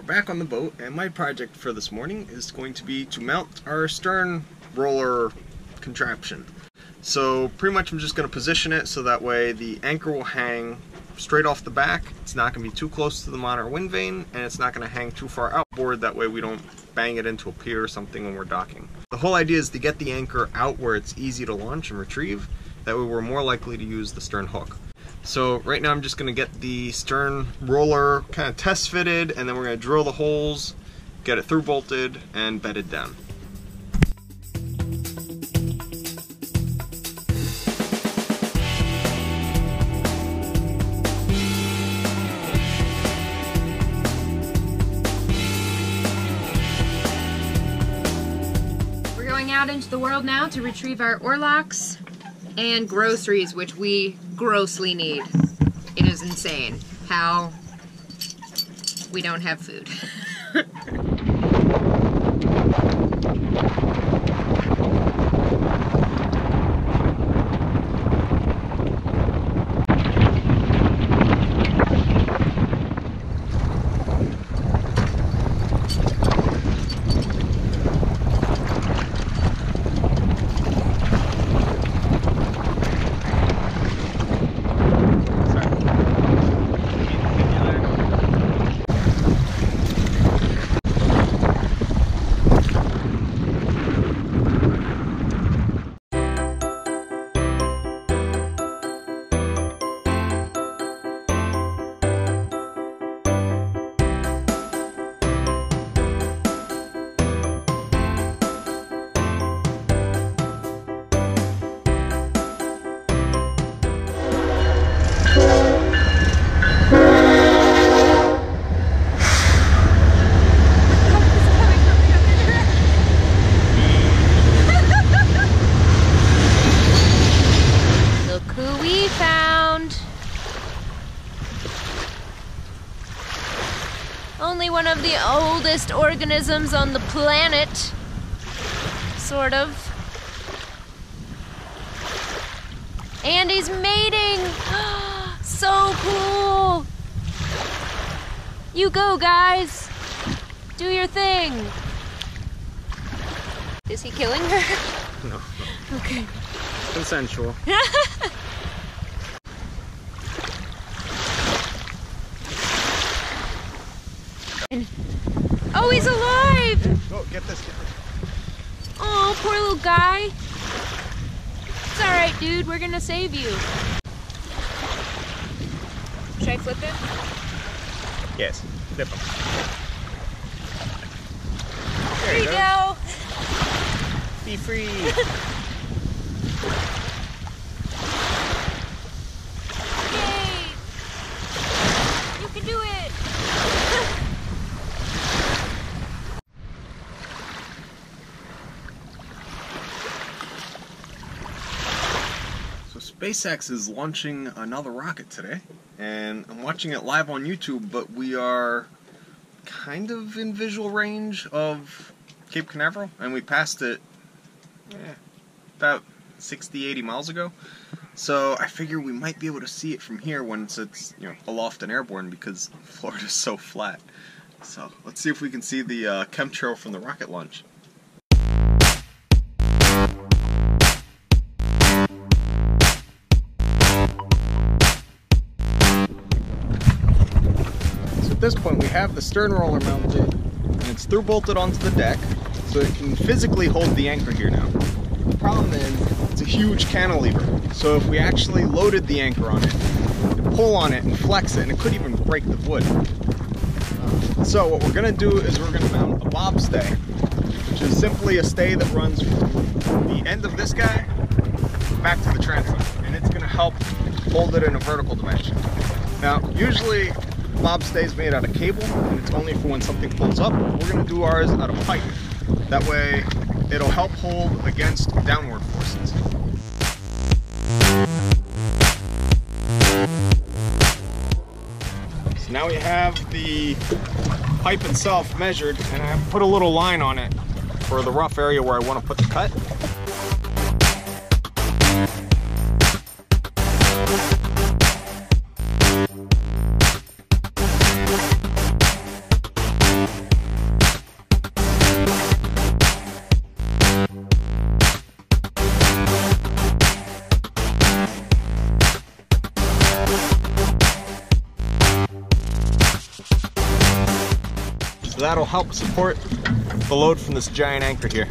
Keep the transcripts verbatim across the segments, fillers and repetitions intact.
We're back on the boat, and my project for this morning is going to be to mount our stern roller contraption. So pretty much I'm just going to position it so that way the anchor will hang straight off the back. It's not going to be too close to the monitor wind vane, and it's not going to hang too far outboard, that way we don't bang it into a pier or something when we're docking. The whole idea is to get the anchor out where it's easy to launch and retrieve, that way we're more likely to use the stern hook. So right now I'm just going to get the stern roller kind of test fitted, and then we're going to drill the holes, get it through bolted, and bedded down. We're going out into the world now to retrieve our oarlocks and groceries, which we grossly need. It is insane how we don't have food. Only one of the oldest organisms on the planet, sort of. And he's mating! So cool! You go, guys! Do your thing! Is he killing her? No. no. Okay. It's consensual. Oh, he's alive! Yeah. Oh, get this, get this. Oh, poor little guy. It's alright, dude. We're gonna save you. Should I flip him? Yes, flip him. There, there you go. go. Be free. SpaceX is launching another rocket today, and I'm watching it live on YouTube, but we are kind of in visual range of Cape Canaveral, and we passed it yeah, about sixty, eighty miles ago. So I figure we might be able to see it from here once it's, you know, aloft and airborne, because Florida's so flat. So let's see if we can see the uh, chemtrail from the rocket launch. At this point we have the stern roller mounted, and it's through bolted onto the deck so it can physically hold the anchor here now. The problem is it's a huge cantilever, so if we actually loaded the anchor on it, it'd pull on it and flex it, and it could even break the wood. Uh, so what we're going to do is we're going to mount a bob stay, which is simply a stay that runs from the end of this guy back to the transom, and it's going to help hold it in a vertical dimension. Now usually bob stay is made out of cable, and it's only for when something pulls up. We're going to do ours out of pipe. That way it'll help hold against downward forces. So now we have the pipe itself measured, and I've put a little line on it for the rough area where I want to put the cut. So that'll help support the load from this giant anchor here.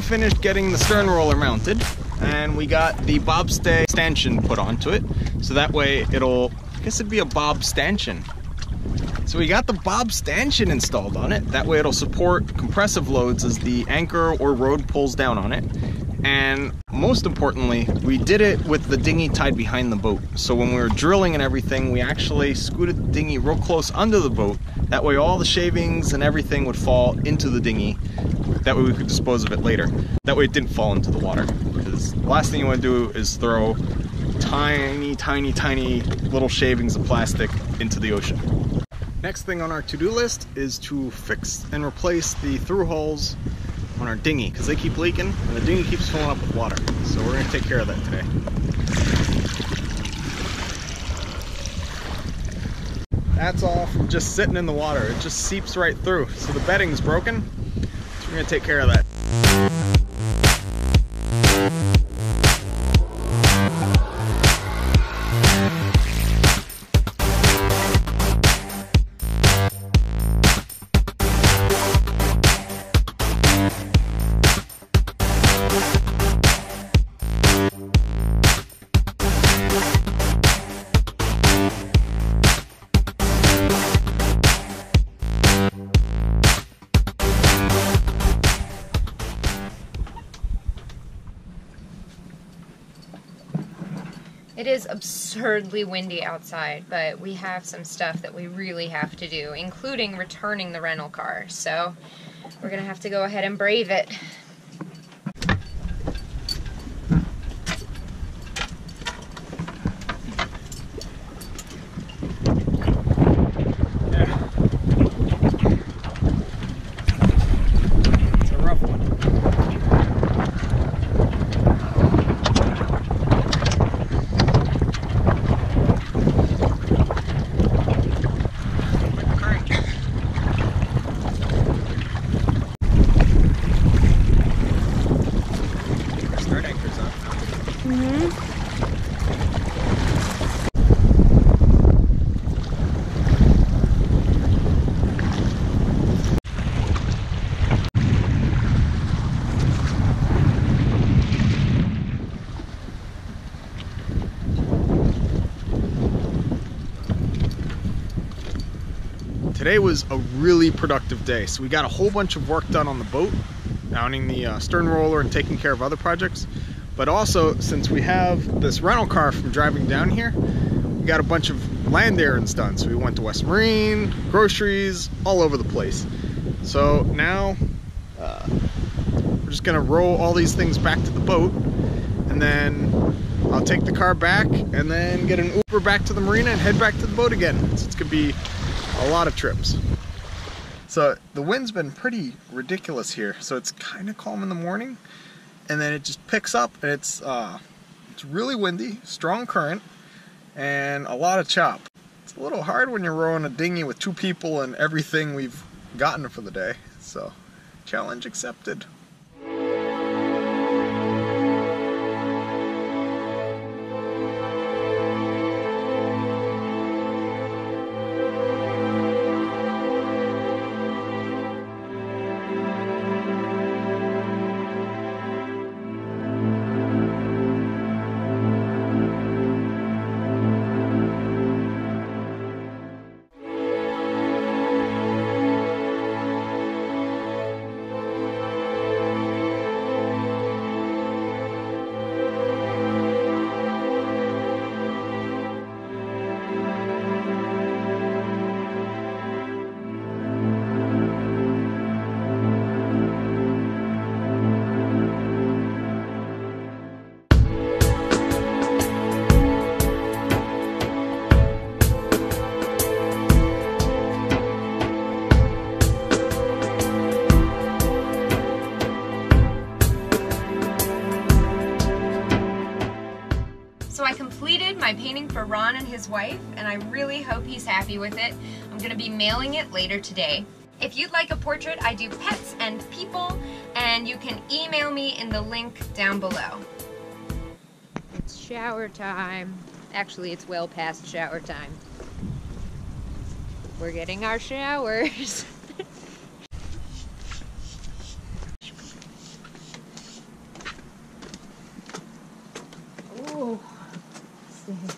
Finished getting the stern roller mounted, and we got the bob stay stanchion put onto it, so that way it'll, I guess it'd be a bob stanchion. So we got the bob stanchion installed on it, that way it'll support compressive loads as the anchor or road pulls down on it. And most importantly, we did it with the dinghy tied behind the boat, so when we were drilling and everything, we actually scooted the dinghy real close under the boat, that way all the shavings and everything would fall into the dinghy. That way we could dispose of it later. That way it didn't fall into the water. Because the last thing you want to do is throw tiny, tiny, tiny little shavings of plastic into the ocean. Next thing on our to-do list is to fix and replace the through holes on our dinghy, because they keep leaking and the dinghy keeps filling up with water. So we're going to take care of that today. That's all from just sitting in the water. It just seeps right through. So the bedding's broken. We're gonna take care of that. It is absurdly windy outside, but we have some stuff that we really have to do, including returning the rental car. So we're gonna have to go ahead and brave it. Today was a really productive day, so we got a whole bunch of work done on the boat, mounting the uh, stern roller and taking care of other projects. But also, since we have this rental car from driving down here, we got a bunch of land errands done. So we went to West Marine, groceries, all over the place. So now uh, we're just gonna roll all these things back to the boat, and then I'll take the car back and then get an Uber back to the marina and head back to the boat again. So it's gonna be a lot of trips. So the wind's been pretty ridiculous here. So it's kind of calm in the morning, and then it just picks up, and it's uh, it's really windy, strong current, and a lot of chop. It's a little hard when you're rowing a dinghy with two people and everything we've gotten for the day. So challenge accepted. for Ron and his wife, and I really hope he's happy with it. I'm going to be mailing it later today. If you'd like a portrait, I do pets and people, and you can email me in the link down below. It's shower time. Actually, it's well past shower time. We're getting our showers. Oh, stairs.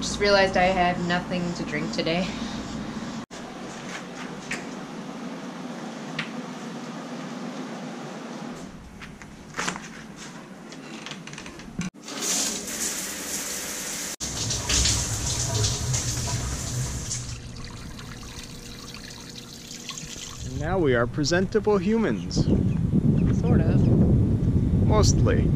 Just realized I had nothing to drink today. Now we are presentable humans. Sort of. Mostly.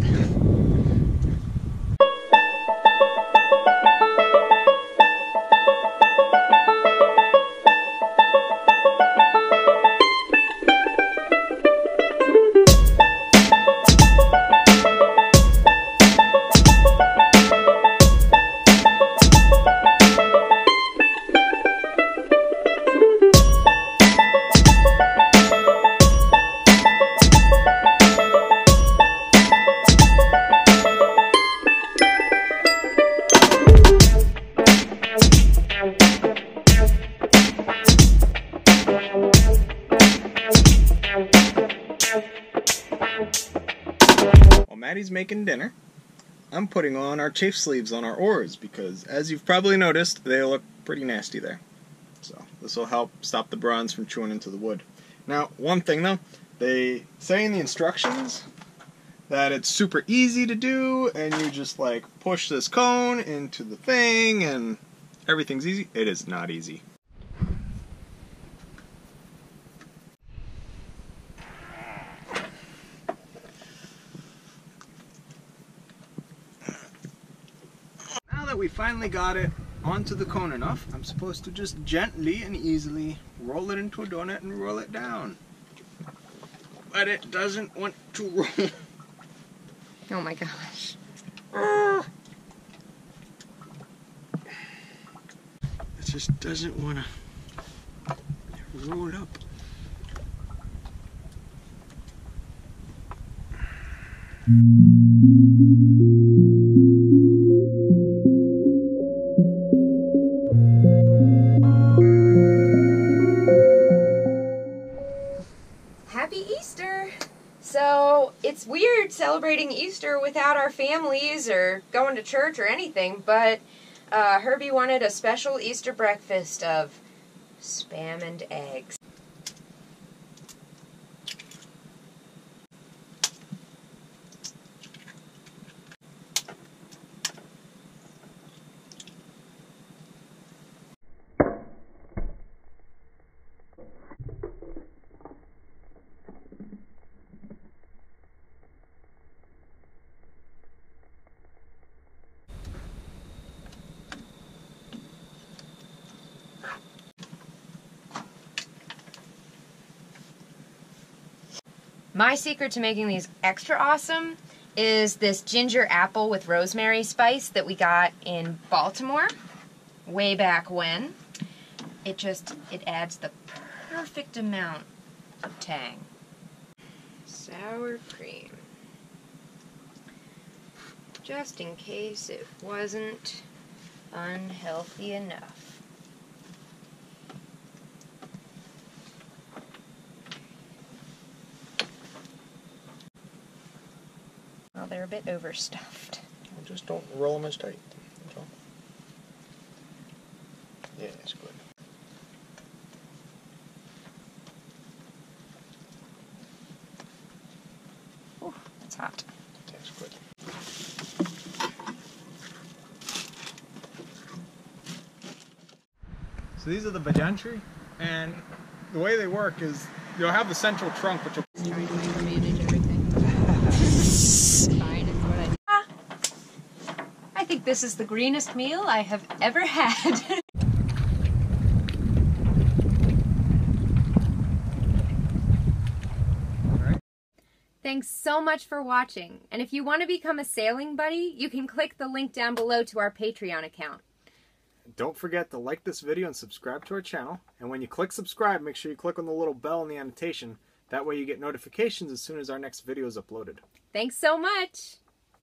Maddie's making dinner. I'm putting on our chafe sleeves on our oars because, as you've probably noticed, they look pretty nasty there. So this will help stop the bronze from chewing into the wood. Now, one thing though, they say in the instructions that it's super easy to do and you just like push this cone into the thing and everything's easy. It is not easy. That we finally got it onto the cone enough, I'm supposed to just gently and easily roll it into a donut and roll it down. But it doesn't want to roll. Oh my gosh. Uh, it just doesn't want to roll up. It's weird celebrating Easter without our families or going to church or anything, but uh, Herbie wanted a special Easter breakfast of Spam and eggs. My secret to making these extra awesome is this ginger apple with rosemary spice that we got in Baltimore way back when. It just, it adds the perfect amount of tang. Sour cream. Just in case it wasn't unhealthy enough. Well, they're a bit overstuffed. Just don't roll them as tight. That's all. Yeah, that's good. Oh, that's hot. That's good. So these are the Bajan tree, and the way they work is you'll have the central trunk, which will. It's trying to manage everything. I think this is the greenest meal I have ever had. Thanks so much for watching, and if you want to become a sailing buddy, you can click the link down below to our Patreon account. Don't forget to like this video and subscribe to our channel, and when you click subscribe, make sure you click on the little bell in the annotation. That way you get notifications as soon as our next video is uploaded. Thanks so much!